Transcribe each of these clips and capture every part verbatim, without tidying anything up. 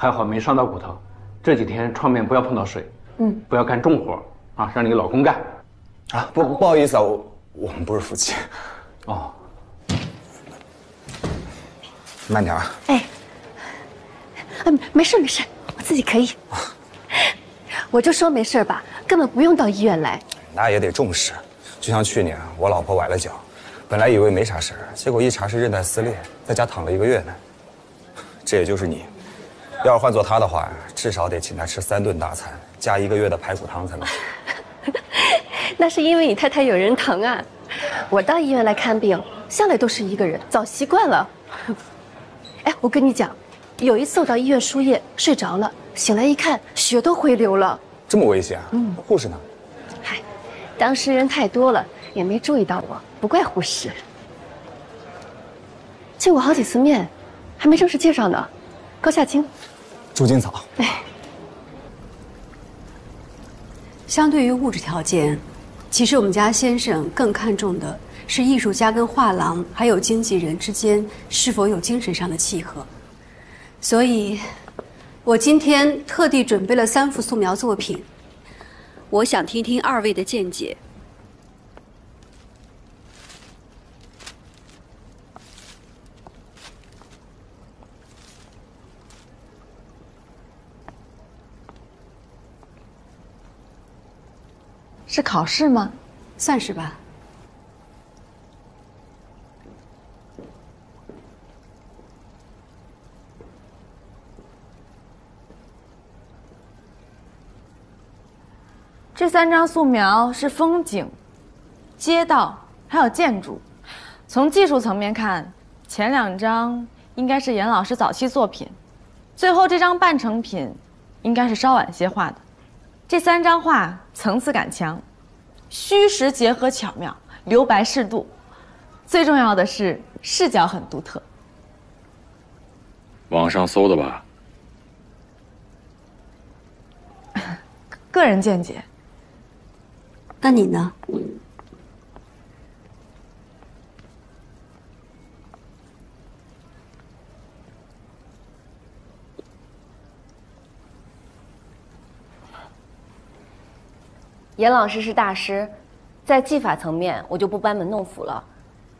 还好没伤到骨头。这几天创面不要碰到水，嗯，不要干重活啊，让你老公干。啊，不不好意思啊，我我们不是夫妻。哦，慢点啊。哎，嗯，没事没事，我自己可以。我就说没事吧，根本不用到医院来。那也得重视，就像去年我老婆崴了脚。 本来以为没啥事儿，结果一查是韧带撕裂，在家躺了一个月呢。这也就是你，要是换做他的话，至少得请他吃三顿大餐，加一个月的排骨汤才能。那是因为你太太有人疼啊，我到医院来看病，向来都是一个人，早习惯了。哎，我跟你讲，有一次我到医院输液，睡着了，醒来一看，血都回流了。这么危险啊？嗯。护士呢？嗨，当时人太多了。 也没注意到我，不怪护士。见过好几次面，还没正式介绍呢。高夏晶，猪精草。哎，相对于物质条件，其实我们家先生更看重的是艺术家跟画廊还有经纪人之间是否有精神上的契合。所以，我今天特地准备了三幅素描作品，我想听听二位的见解。 是考试吗？算是吧。这三张素描是风景、街道还有建筑。从技术层面看，前两张应该是严老师早期作品，最后这张半成品应该是稍晚些画的。 这三张画层次感强，虚实结合巧妙，留白适度，最重要的是视角很独特。网上搜的吧？个人见解。那你呢？严老师是大师，在技法层面我就不班门弄斧了，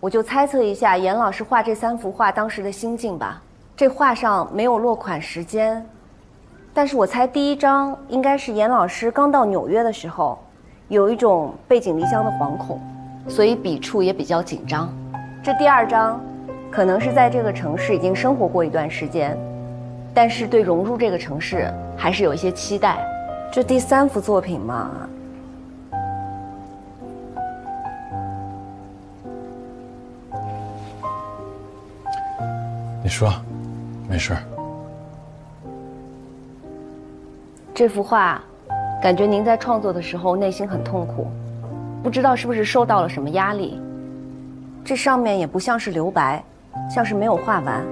我就猜测一下严老师画这三幅画当时的心境吧。这画上没有落款时间，但是我猜第一张应该是严老师刚到纽约的时候，有一种背井离乡的惶恐，所以笔触也比较紧张。这第二张，可能是在这个城市已经生活过一段时间，但是对融入这个城市还是有一些期待。这第三幅作品嘛。 你说，没事儿。这幅画，感觉您在创作的时候内心很痛苦，不知道是不是受到了什么压力。这上面也不像是留白，像是没有画完。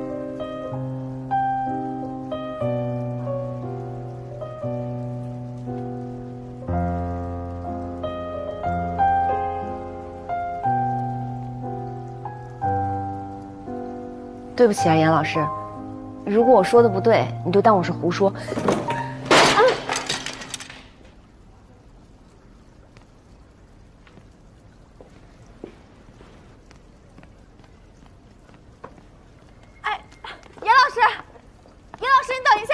对不起啊，严老师，如果我说的不对，你就当我是胡说。啊、哎，严老师，严老师，你等一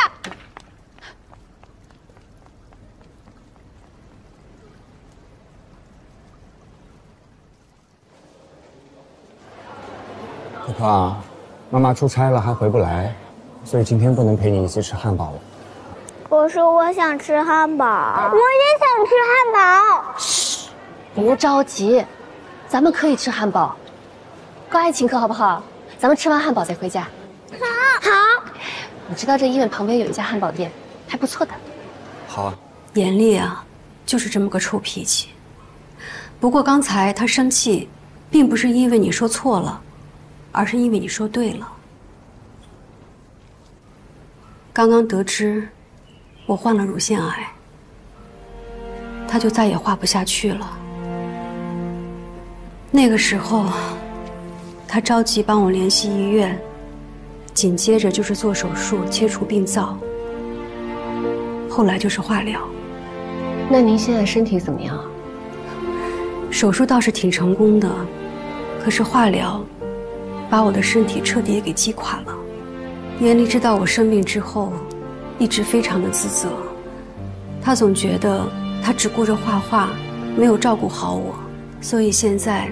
下。可可啊。 妈妈出差了还回不来，所以今天不能陪你一起吃汉堡了。我说我想吃汉堡，我也想吃汉堡。嘘，别着急，咱们可以吃汉堡。高爱请客好不好？咱们吃完汉堡再回家。好。好。你知道这医院旁边有一家汉堡店，还不错的。好啊。严厉啊，就是这么个臭脾气。不过刚才他生气，并不是因为你说错了。 而是因为你说对了。刚刚得知我患了乳腺癌，他就再也画不下去了。那个时候，他着急帮我联系医院，紧接着就是做手术切除病灶，后来就是化疗。那您现在身体怎么样啊？手术倒是挺成功的，可是化疗把我的身体彻底给击垮了。严离知道我生病之后，一直非常的自责，他总觉得他只顾着画画，没有照顾好我，所以现在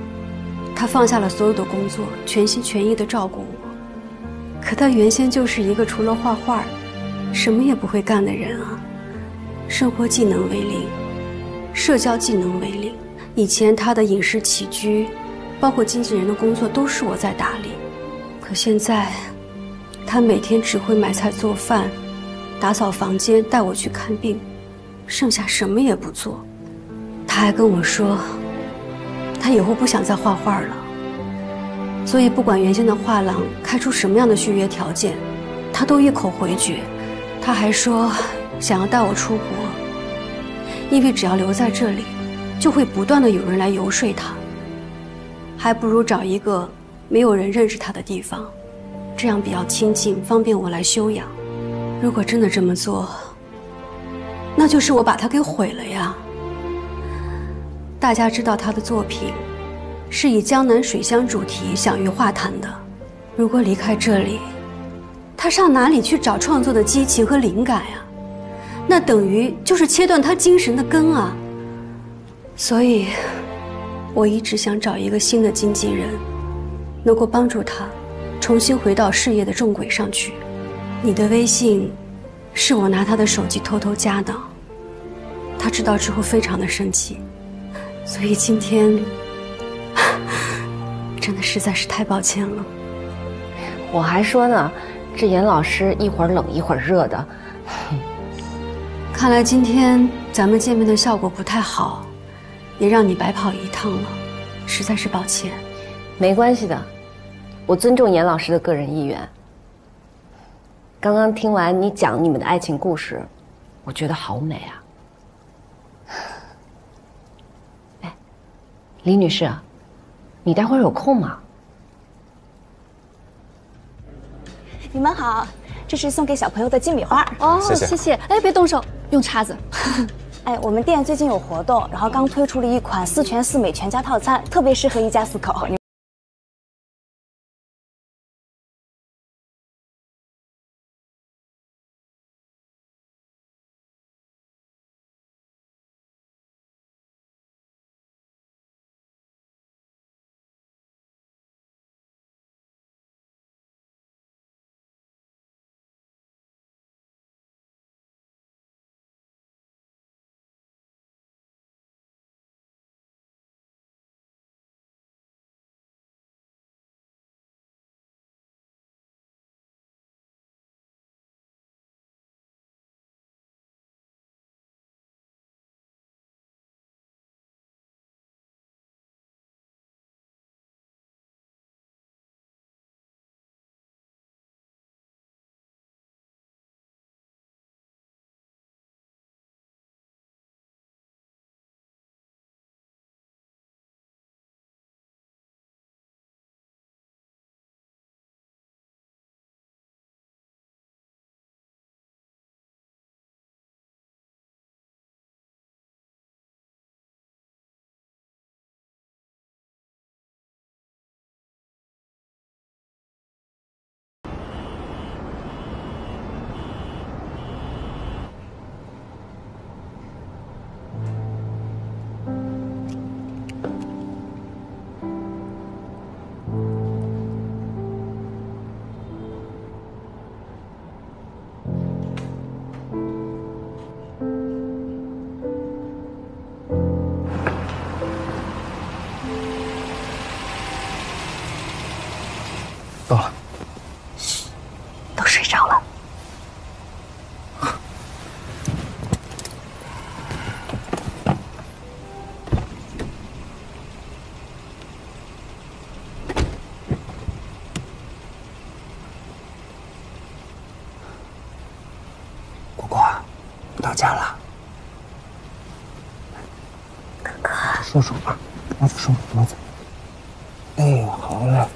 他放下了所有的工作，全心全意的照顾我。 可他原先就是一个除了画画，什么也不会干的人啊，生活技能为零，社交技能为零。以前他的饮食起居，包括经纪人的工作都是我在打理，可现在，他每天只会买菜做饭，打扫房间，带我去看病，剩下什么也不做。他还跟我说，他以后不想再画画了。 所以，不管原先的画廊开出什么样的续约条件，他都一口回绝。他还说想要带我出国，因为只要留在这里，就会不断的有人来游说他，还不如找一个没有人认识他的地方，这样比较清静，方便我来休养。如果真的这么做，那就是我把他给毁了呀。大家知道他的作品。 是以江南水乡主题享誉画坛的。如果离开这里，他上哪里去找创作的激情和灵感呀？那等于就是切断他精神的根啊。所以，我一直想找一个新的经纪人，能够帮助他重新回到事业的正轨上去。你的微信，是我拿他的手机偷偷加的。他知道之后非常的生气，所以今天。 真的实在是太抱歉了，我还说呢，这严老师一会儿冷一会儿热的，看来今天咱们见面的效果不太好，也让你白跑一趟了，实在是抱歉。没关系的，我尊重严老师的个人意愿。刚刚听完你讲你们的爱情故事，我觉得好美啊。哎，李女士啊。 你待会儿有空吗？你们好，这是送给小朋友的鸡米花哦，谢谢。谢谢。哎，别动手，用叉子。哎，我们店最近有活动，然后刚推出了一款四全四美全家套餐，特别适合一家四口。到了，嘘，都睡着了。果果，你到家了。哥哥，收手吧，拿走手，拿走。哎，好嘞。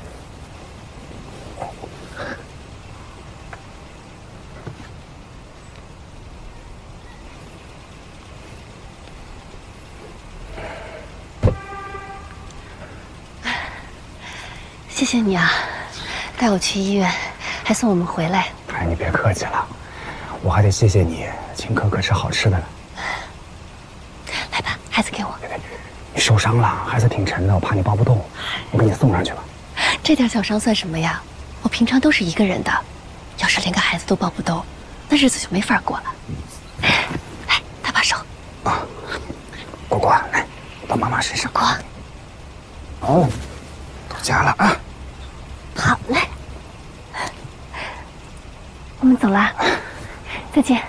谢谢你啊，带我去医院，还送我们回来。哎，你别客气了，我还得谢谢你请哥哥吃好吃的呢。来吧，孩子给我。你受伤了，孩子挺沉的，我怕你抱不动，我给你送上去吧。这点小伤算什么呀？我平常都是一个人的，要是连个孩子都抱不动，那日子就没法过了。来，搭把手。啊，果果，来，到妈妈身上。果。哦。 家了啊！好嘞，我们走了，再见。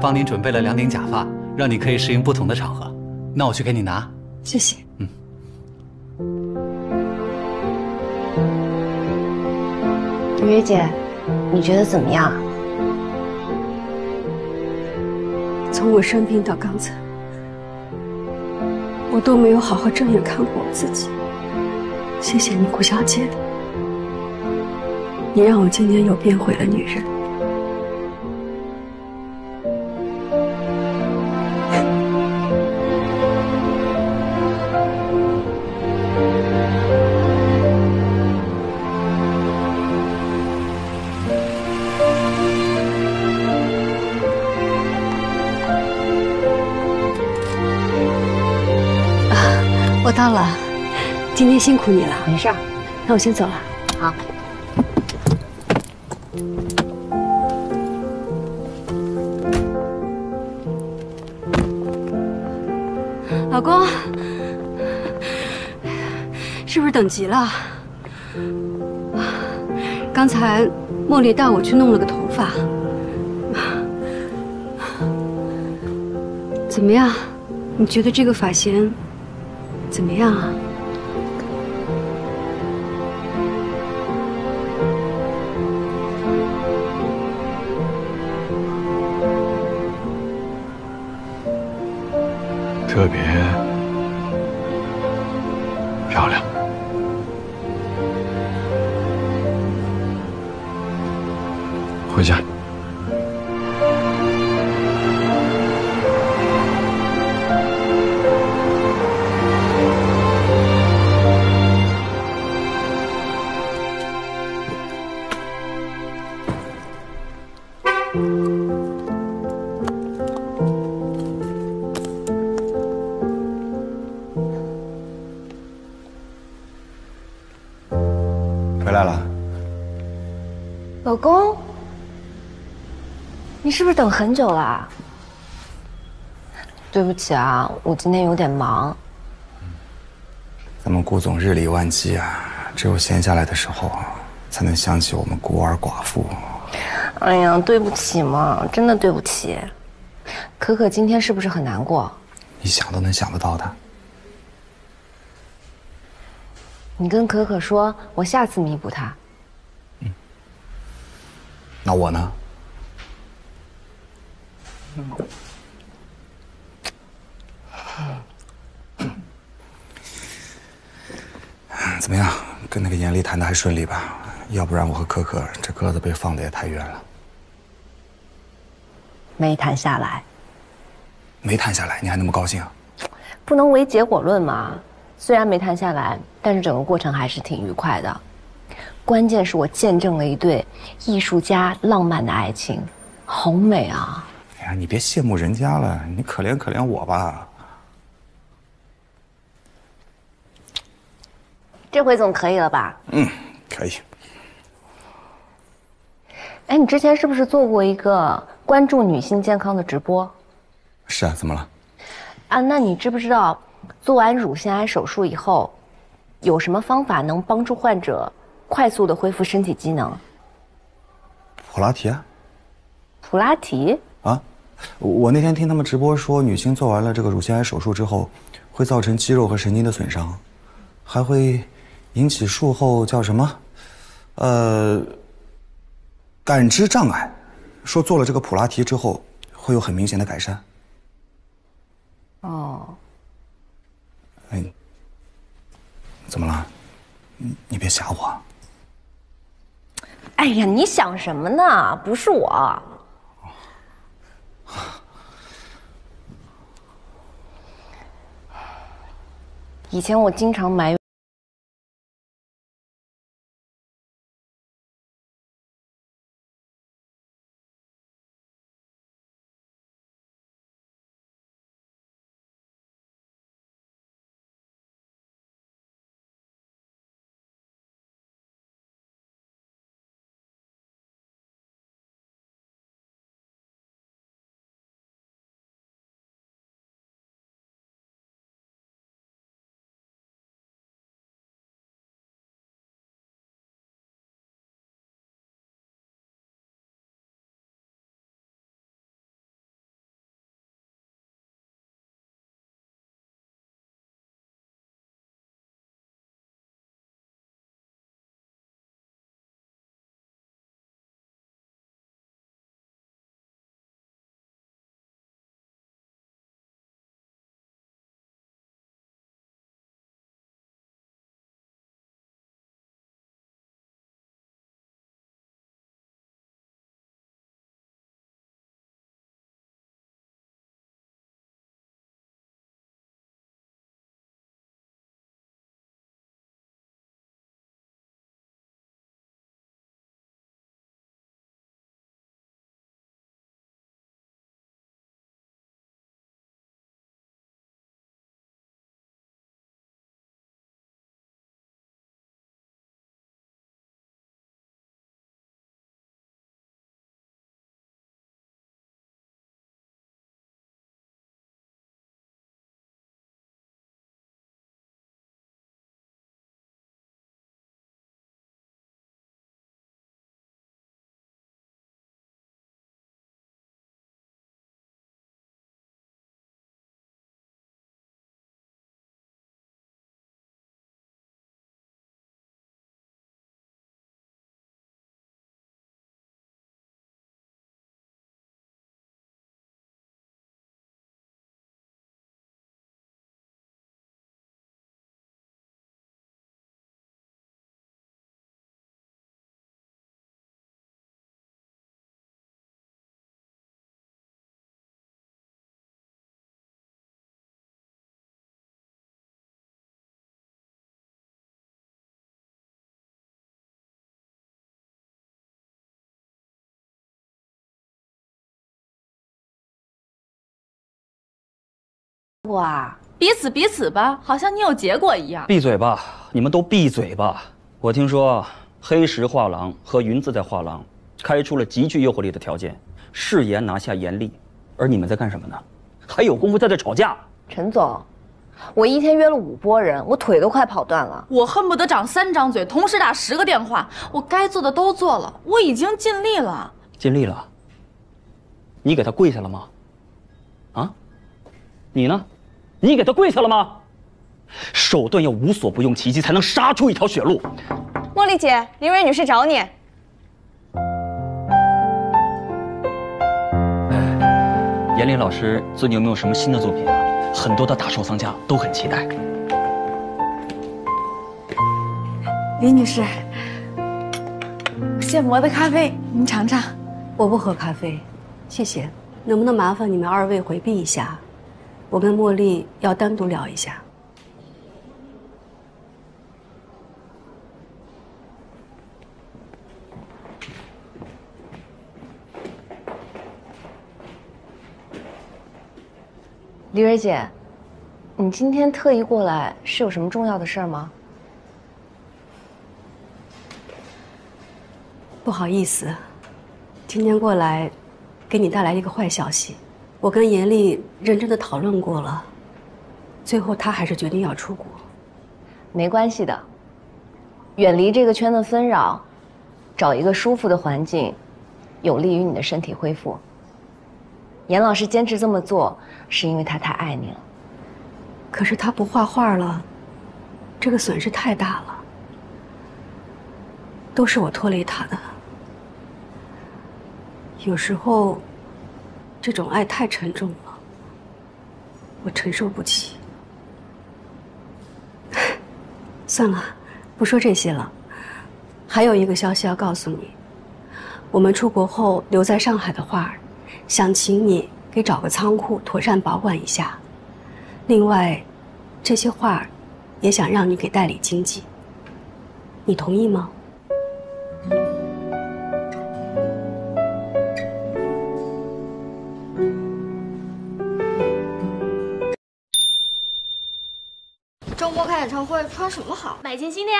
帮您准备了两顶假发，让你可以适应不同的场合。那我去给你拿。谢谢。嗯。雨月姐，你觉得怎么样？从我生病到刚才，我都没有好好正眼看过我自己。谢谢你，顾小姐，你让我今年又变回了女人。 到了，今天辛苦你了。没事儿，那我先走了。好。老公，是不是等急了？刚才茉莉带我去弄了个头发，怎么样？你觉得这个发型？ 怎么样啊？特别漂亮。回家。 老公，你是不是等很久了？对不起啊，我今天有点忙。咱们顾总日理万机啊，只有闲下来的时候啊，才能想起我们孤儿寡妇。哎呀，对不起嘛，真的对不起。可可今天是不是很难过？你想都能想得到的。你跟可可说，我下次弥补她。 那我呢？怎么样？跟那个严丽谈的还顺利吧？要不然我和可可这鸽子被放的也太远了。没谈下来。没谈下来，你还那么高兴啊？不能唯结果论嘛。虽然没谈下来，但是整个过程还是挺愉快的。 关键是我见证了一对艺术家浪漫的爱情，好美啊！哎呀，你别羡慕人家了，你可怜可怜我吧。这回总可以了吧？嗯，可以。哎，你之前是不是做过一个关注女性健康的直播？是啊，怎么了？啊，那你知不知道做完乳腺癌手术以后，有什么方法能帮助患者？快速的恢复身体机能？普拉提啊。普拉提啊，我那天听他们直播说，女性做完了这个乳腺癌手术之后，会造成肌肉和神经的损伤，还会引起术后叫什么？呃，感知障碍。说做了这个普拉提之后，会有很明显的改善。哦。哎。 怎么了？你你别吓我！哎呀，你想什么呢？不是我。以前我经常埋怨。 哇，彼此彼此吧，好像你有结果一样。闭嘴吧，你们都闭嘴吧！我听说黑石画廊和云自在画廊开出了极具诱惑力的条件，誓言拿下严厉，而你们在干什么呢？还有功夫在这吵架？陈总，我一天约了五波人，我腿都快跑断了。我恨不得长三张嘴，同时打十个电话。我该做的都做了，我已经尽力了。尽力了？你给他跪下了吗？啊？你呢？ 你给他跪下了吗？手段要无所不用其极，才能杀出一条血路。茉莉姐，林蕊女士找你。严林老师最近有没有什么新的作品啊？很多的大收藏家都很期待。林女士，现磨的咖啡您尝尝。我不喝咖啡，谢谢。能不能麻烦你们二位回避一下？ 我跟茉莉要单独聊一下。李蕊姐，你今天特意过来是有什么重要的事儿吗？不好意思，今天过来给你带来一个坏消息。 我跟严丽认真的讨论过了，最后她还是决定要出国。没关系的，远离这个圈的纷扰，找一个舒服的环境，有利于你的身体恢复。严老师坚持这么做，是因为他太爱你了。可是他不画画了，这个损失太大了。都是我拖累他的。有时候，这种爱太沉重了，我承受不起。算了。 不说这些了，还有一个消息要告诉你。我们出国后留在上海的画，想请你给找个仓库妥善保管一下。另外，这些画，也想让你给代理经纪。你同意吗？周末看演唱会穿什么好？买件新的呀！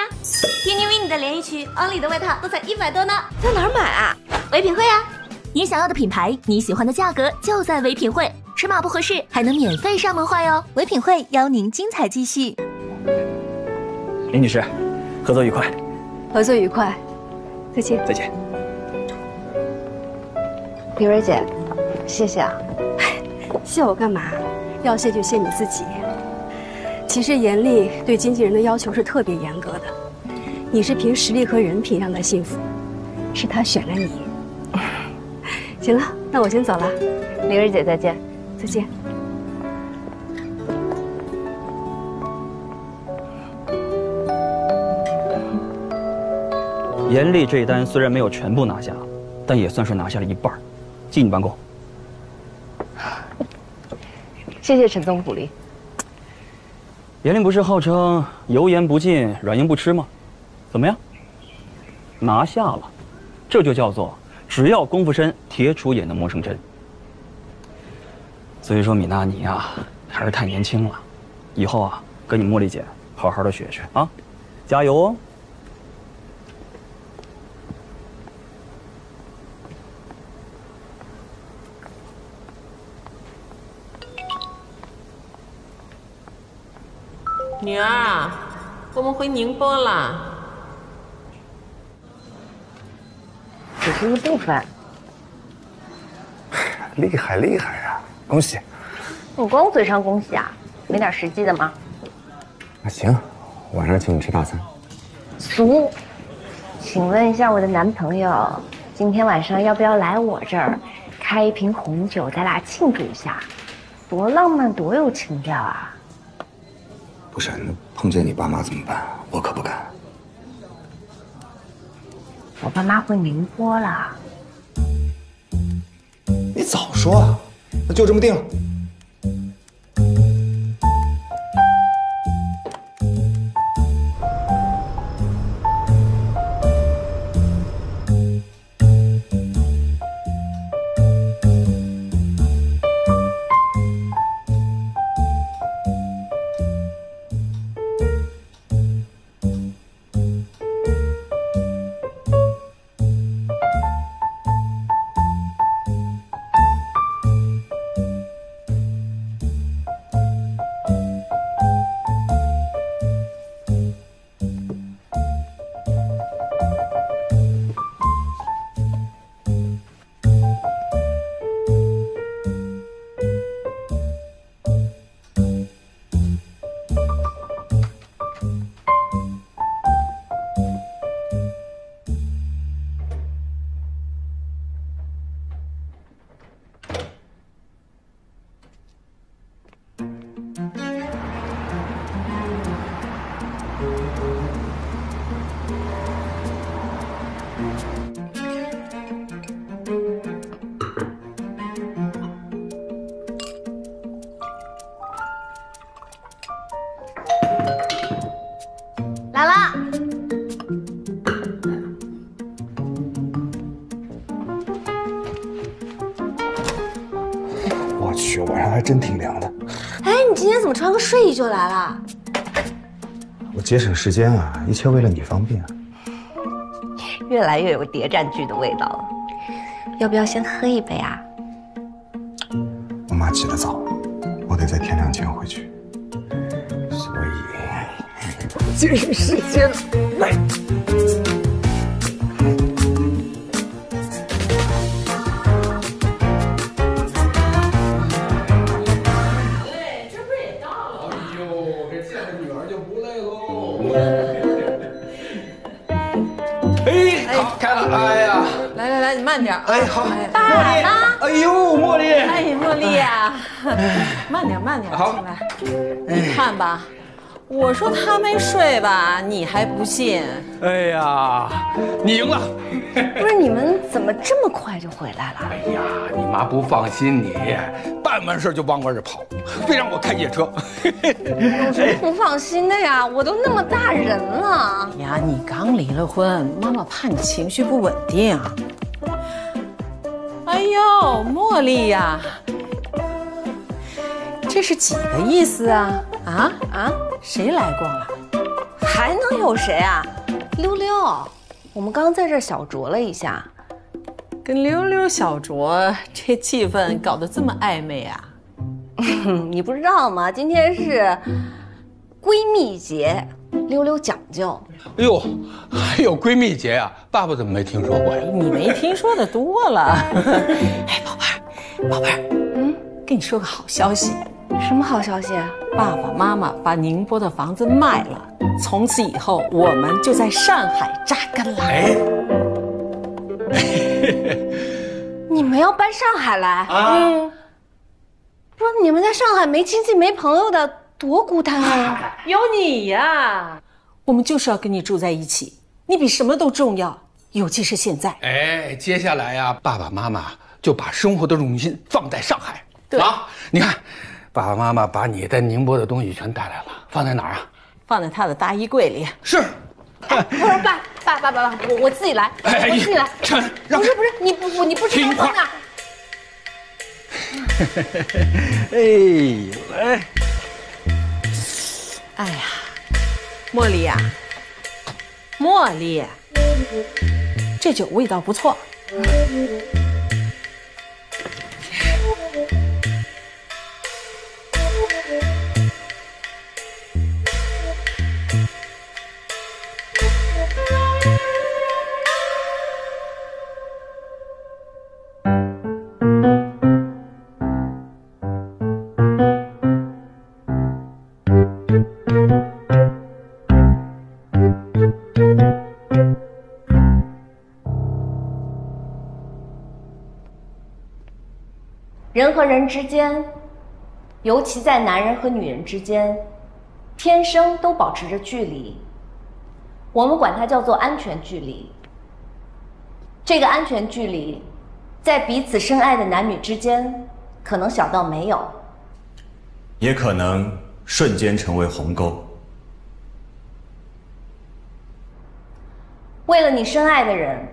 天天 mini 的连衣裙，only 的外套都才一百多呢。在哪儿买啊？唯品会啊！你想要的品牌，你喜欢的价格就在唯品会。尺码不合适，还能免费上门换哟。唯品会邀您精彩继续。林女士，合作愉快！合作愉快！再见！再见！李蕊姐，谢谢啊！谢我干嘛？要谢就谢你自己。 其实严厉对经纪人的要求是特别严格的，你是凭实力和人品让他信服，是他选了你。行了，那我先走了，李蕊姐再见，再见。严厉这一单虽然没有全部拿下，但也算是拿下了一半，进你办公。谢谢陈总鼓励。 严令不是号称油盐不进，软硬不吃吗？怎么样？拿下了，这就叫做只要功夫深，铁杵也能磨成针。所以说，米娜你啊，还是太年轻了，以后啊，跟你茉莉姐好好的学学啊，加油哦！女儿啊，我们回宁波了。只是一部分。厉害厉害呀、啊！恭喜！你光嘴上恭喜啊，没点实际的吗？那行，晚上请你吃大餐。俗。请问一下，我的男朋友今天晚上要不要来我这儿开一瓶红酒，咱俩庆祝一下？多浪漫，多有情调啊！ 不是，那碰见你爸妈怎么办？我可不敢。我爸妈回宁波了。你早说啊！那就这么定了。真挺凉的。哎，你今天怎么穿个睡衣就来了？我节省时间啊，一切为了你方便啊。越来越有谍战剧的味道了，要不要先喝一杯啊？我妈起得早，我得在天亮前回去，所以进入世间来。对，这不是也到了吗？哎呦，这见着女儿就不累喽。哎，好，开了。哎呀，来来来，你慢点。哎，好。爸呢？哎呦，茉莉。哎，茉莉呀，慢点，慢点。好，来，你看吧。 我说他没睡吧，你还不信？哎呀，你赢了！不是你们怎么这么快就回来了？哎呀，你妈不放心你，办完事就往外跑，非让我开夜车。有什么不放心的呀？我都那么大人了。呀，你刚离了婚，妈妈怕你情绪不稳定。哎呦，茉莉呀，这是几个意思啊？啊啊！ 谁来逛了？还能有谁啊？溜溜，我们刚在这儿小酌了一下，跟溜溜小酌，这气氛搞得这么暧昧啊？你不知道吗？今天是闺蜜节，溜溜讲究。哎呦，还有闺蜜节啊？爸爸怎么没听说过呀？你没听说的多了。哎，宝贝儿，宝贝儿，嗯，跟你说个好消息。 什么好消息啊？爸爸妈妈把宁波的房子卖了，从此以后我们就在上海扎根了。哎，你们要搬上海来啊？嗯，不是你们在上海没亲戚没朋友的，多孤单啊！有你呀，我们就是要跟你住在一起，你比什么都重要，尤其是现在。哎，接下来呀，爸爸妈妈就把生活的重心放在上海。对啊，你看。 爸爸妈妈把你在宁波的东西全带来了，放在哪儿啊？放在他的大衣柜里。是。哎，不是爸，爸爸爸爸，我我自己来，我自己来。不是不是，你不不你不知道放哪。哎，来。哎呀，茉莉呀，茉莉，这酒味道不错。 人和人之间，尤其在男人和女人之间，天生都保持着距离。我们管它叫做安全距离。这个安全距离，在彼此深爱的男女之间，可能小到没有，也可能瞬间成为鸿沟。为了你深爱的人，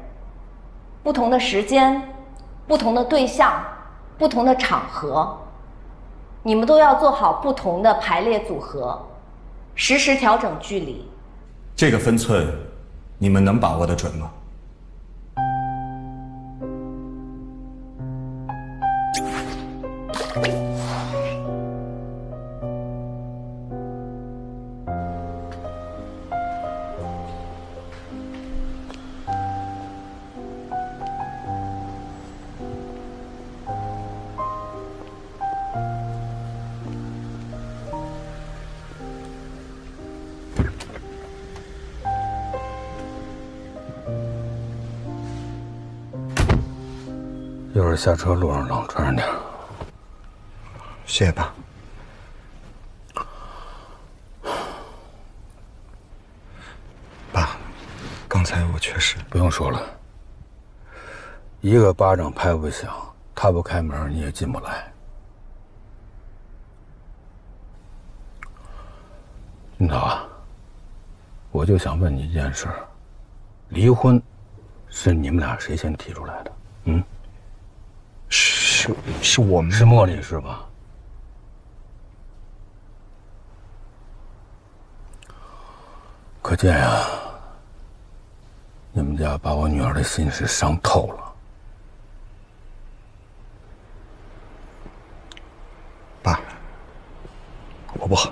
不同的时间，不同的对象。 不同的场合，你们都要做好不同的排列组合，实时调整距离。这个分寸，你们能把握得准吗？一会儿下车路上冷，穿上点。谢谢爸。爸，刚才我确实不用说了，一个巴掌拍不响，他不开门你也进不来。金桃啊，我就想问你一件事：离婚是你们俩谁先提出来的？嗯？ 是是我们是茉莉是吧？可见呀，你们家把我女儿的心是伤透了。爸，我不好，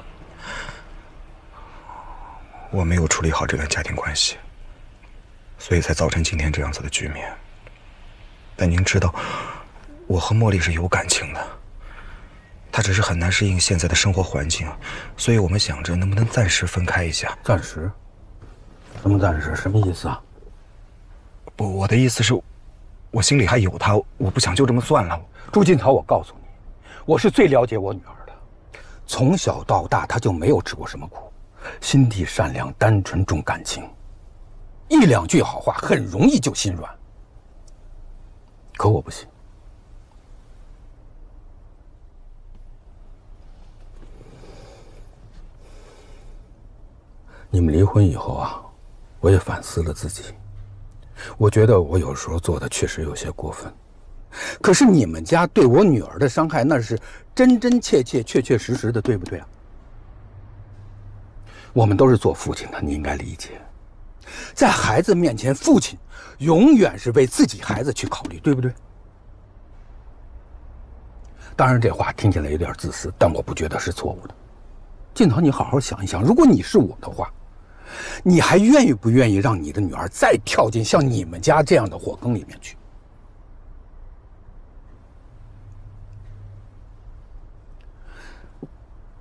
我我没有处理好这段家庭关系，所以才造成今天这样子的局面。但您知道，我和茉莉是有感情的，她只是很难适应现在的生活环境，所以我们想着能不能暂时分开一下。暂时？什么暂时？什么意思啊？不，我的意思是，我心里还有她，我不想就这么算了。朱金桃，我告诉你，我是最了解我女儿的，从小到大她就没有吃过什么苦。 心地善良、单纯、重感情，一两句好话很容易就心软。可我不行，你们离婚以后啊，我也反思了自己，我觉得我有时候做的确实有些过分。可是你们家对我女儿的伤害，那是真真切切、确确实实的，对不对啊？ 我们都是做父亲的，你应该理解，在孩子面前，父亲永远是为自己孩子去考虑，对不对？当然，这话听起来有点自私，但我不觉得是错误的。静桃，你好好想一想，如果你是我的话，你还愿意不愿意让你的女儿再跳进像你们家这样的火坑里面去？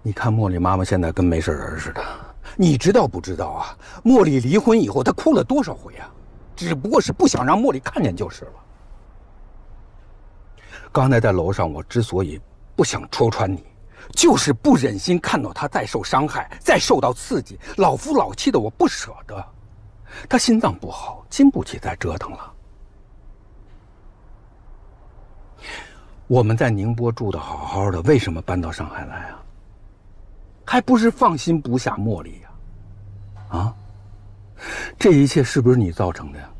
你看茉莉妈妈现在跟没事人似的。 你知道不知道啊？茉莉离婚以后，她哭了多少回啊？只不过是不想让茉莉看见就是了。刚才在楼上，我之所以不想戳穿你，就是不忍心看到她再受伤害、再受到刺激，老夫老妻的，我不舍得。她心脏不好，经不起再折腾了。我们在宁波住的好好的，为什么搬到上海来啊？ 还不是放心不下茉莉呀、啊，啊，这一切是不是你造成的呀？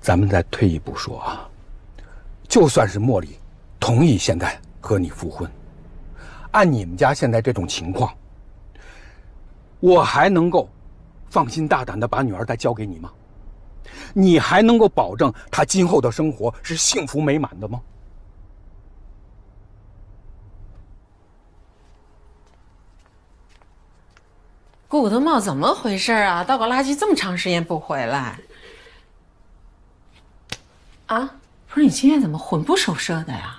咱们再退一步说啊，就算是茉莉同意现在和你复婚，按你们家现在这种情况，我还能够放心大胆的把女儿再交给你吗？ 你还能够保证他今后的生活是幸福美满的吗？顾德茂，怎么回事啊？倒个垃圾这么长时间不回来，啊？不是你今天怎么魂不守舍的呀？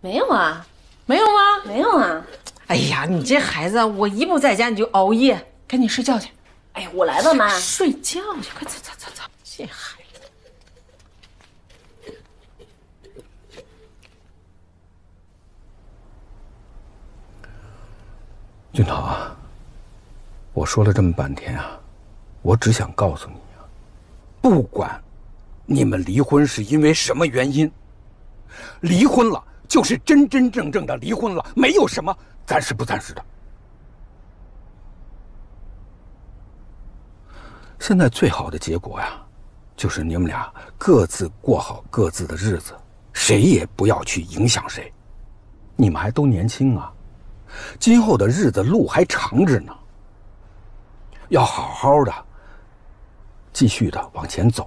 没有啊，没有吗？没有啊。哎呀，你这孩子，我一不在家你就熬夜，赶紧睡觉去。哎呀，我来吧，妈。睡觉去，快走走走走。 这孩子，俊涛啊，我说了这么半天啊，我只想告诉你啊，不管你们离婚是因为什么原因，离婚了就是真真正正的离婚了，没有什么暂时不暂时的。 现在最好的结果呀，就是你们俩各自过好各自的日子，谁也不要去影响谁。你们还都年轻啊，今后的日子路还长着呢，要好好的，继续的往前走。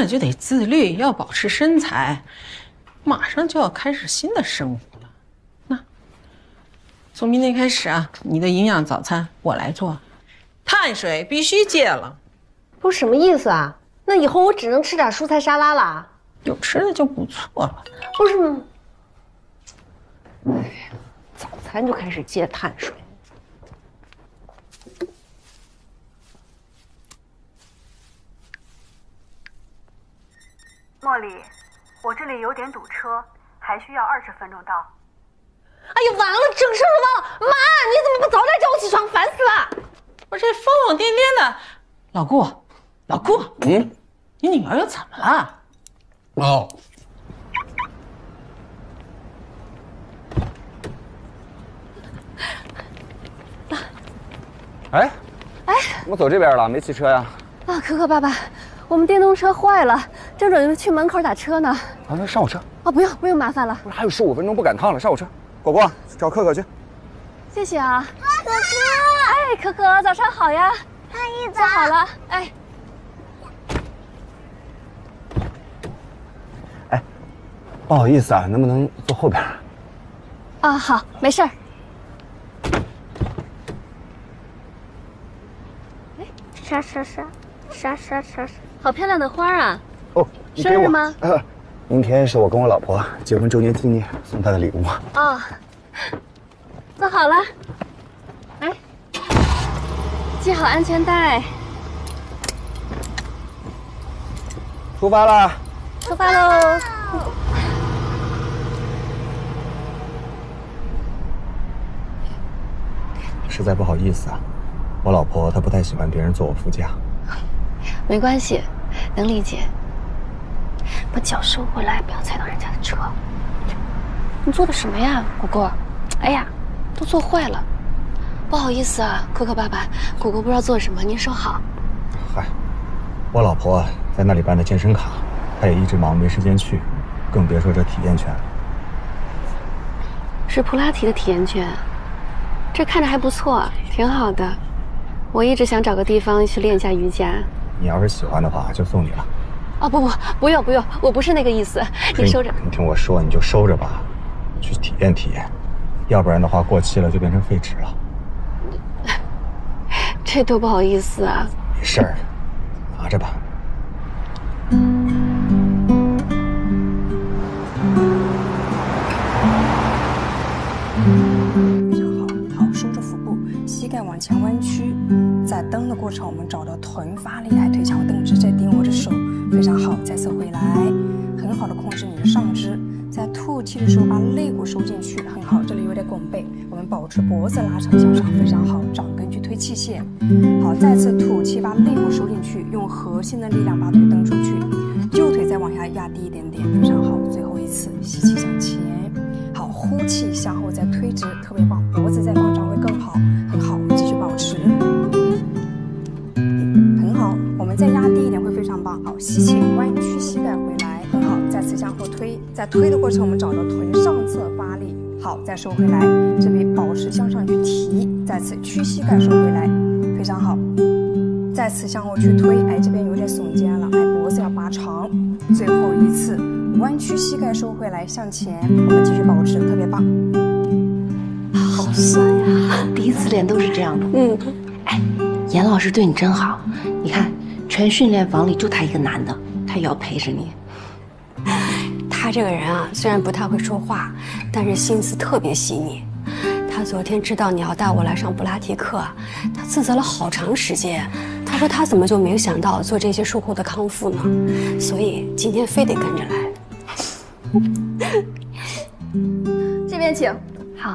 了就得自律，要保持身材。马上就要开始新的生活了，那从明天开始啊，你的营养早餐我来做，碳水必须戒了。不是什么意思啊？那以后我只能吃点蔬菜沙拉了？有吃的就不错了。不是，哎呀，早餐就开始戒碳水。 茉莉，我这里有点堵车，还需要二十分钟到。哎呀，完了，整事儿都忘了。妈，你怎么不早点叫我起床？烦死了！我这疯疯癫癫的，老顾，老顾，嗯，你女儿又怎么了？哦，哎，哎，我走这边了，没汽车呀。啊，可可爸爸。 我们电动车坏了，正准备去门口打车呢。啊，上我车啊！不用不用，麻烦了。不是还有十五分钟不赶趟了，上我车。果果，找可可去。谢谢啊，可可。哎，可可，早上好呀。阿姨早。坐好了。哎。哎，不好意思啊，能不能坐后边？啊，好，没事儿。哎，啥啥啥啥啥啥啥。 好漂亮的花啊！哦，生日吗？呃，明天是我跟我老婆结婚周年纪念，送她的礼物。哦，坐好了。哎，系好安全带。出发啦！出发喽！实在不好意思啊，我老婆她不太喜欢别人坐我副驾。 没关系，能理解。把脚收回来，不要踩到人家的车。你做的什么呀，果果？哎呀，都坐坏了。不好意思啊，可可爸爸，果果不知道做什么，您收好。嗨，我老婆在那里办的健身卡，她也一直忙，没时间去，更别说这体验券。是普拉提的体验券，这看着还不错，挺好的。我一直想找个地方去练一下瑜伽。 你要是喜欢的话，就送你了。哦不不，不用不用，我不是那个意思。你收着。你听我说，你就收着吧，去体验体验，要不然的话，过期了就变成废纸了。这多不好意思啊！没事儿，拿着吧。好，好，收着腹部，膝盖往前弯曲。 在蹬的过程，我们找到臀发力，还腿长蹬直，再顶我的手，非常好。再次回来，很好的控制你的上肢。在吐气的时候，把肋骨收进去，很好。这里有点拱背，我们保持脖子拉长向上，非常好。掌根去推器械，好。再次吐气，把肋骨收进去，用核心的力量把腿蹬出去，右腿再往下压低一点点，非常好。最后一次，吸气向前，好，呼气向后再推直，特别棒。脖子再放张会更好，很好。我们继续保持。 再压低一点会非常棒。好，吸气，弯曲膝盖回来，很好。再次向后推，在推的过程我们找到臀上侧发力，好，再收回来，这里保持向上去提，再次屈膝盖收回来，非常好。再次向后去推，哎，这边有点耸肩了，哎，脖子要拔长。最后一次，弯曲膝盖收回来，向前，我们继续保持，特别棒。好酸呀，第一次练都是这样的。嗯，哎，严老师对你真好，你看。 全训练房里就他一个男的，他也要陪着你。他这个人啊，虽然不太会说话，但是心思特别细腻。他昨天知道你要带我来上普拉提课，他自责了好长时间。他说他怎么就没有想到做这些术后的康复呢？所以今天非得跟着来。这边请。好，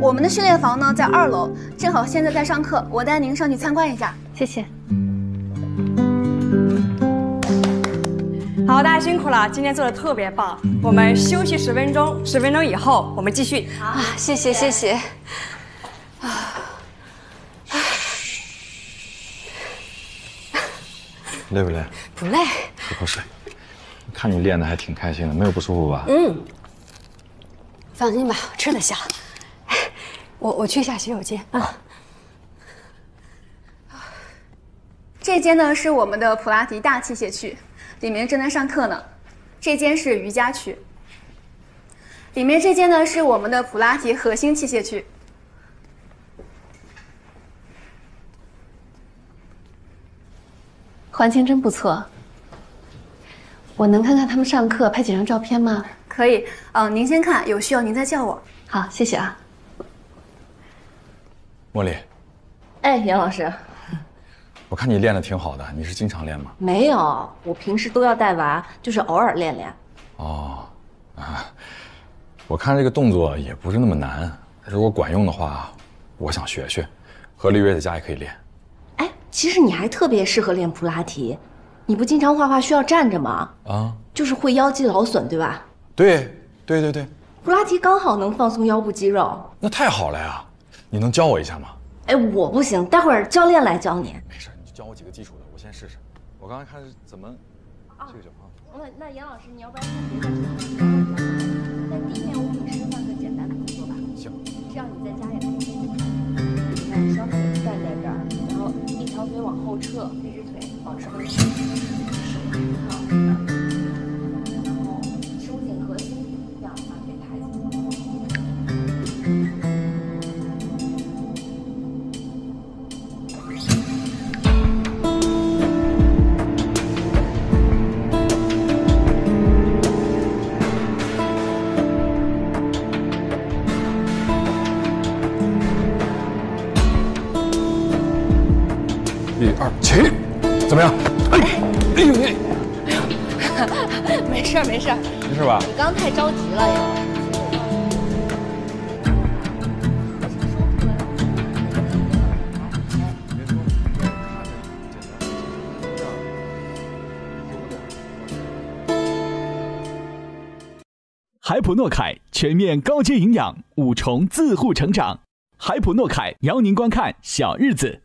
我们的训练房呢在二楼，正好现在在上课，我带您上去参观一下。谢谢。 好，大家辛苦了，今天做的特别棒。我们休息十分钟，十分钟以后我们继续。啊，谢谢谢谢。啊，累不累？不累。喝口水。看你练的还挺开心的，没有不舒服吧？嗯。放心吧，吃得消。我我去一下洗手间啊。这间呢是我们的普拉提大器械区，里面正在上课呢。这间是瑜伽区，里面这间呢是我们的普拉提核心器械区。 环境真不错，我能看看他们上课拍几张照片吗？可以，嗯、呃，您先看，有需要您再叫我。好，谢谢啊。茉莉，哎，杨老师，我看你练得挺好的，你是经常练吗？没有，我平时都要带娃，就是偶尔练练。哦，啊，我看这个动作也不是那么难，如果管用的话，我想学学，和绿月在家也可以练。 其实你还特别适合练普拉提，你不经常画画需要站着吗？啊，就是会腰肌劳损，对吧？对，对对对，普拉提刚好能放松腰部肌肉。那太好了呀！你能教我一下吗？哎，我不行，待会儿教练来教你。没事，你就教我几个基础的，我先试试。我刚才看怎么，这个就好。那那杨老师，你要不然先别在这里了，那第一面我给你示范个简单的动作吧。行，这样你在家也能做。你看，双腿站在这儿。 一条腿往后撤，这只腿保持微屈，手平靠，然后收紧核心，这样还给抬起。一二起，怎么样？哎，哎呦哎，哎呦，没事没事，没事吧？你刚太着急了呀。海普诺凯全面高阶营养，五重自护成长。海普诺凯邀您观看《小日子》。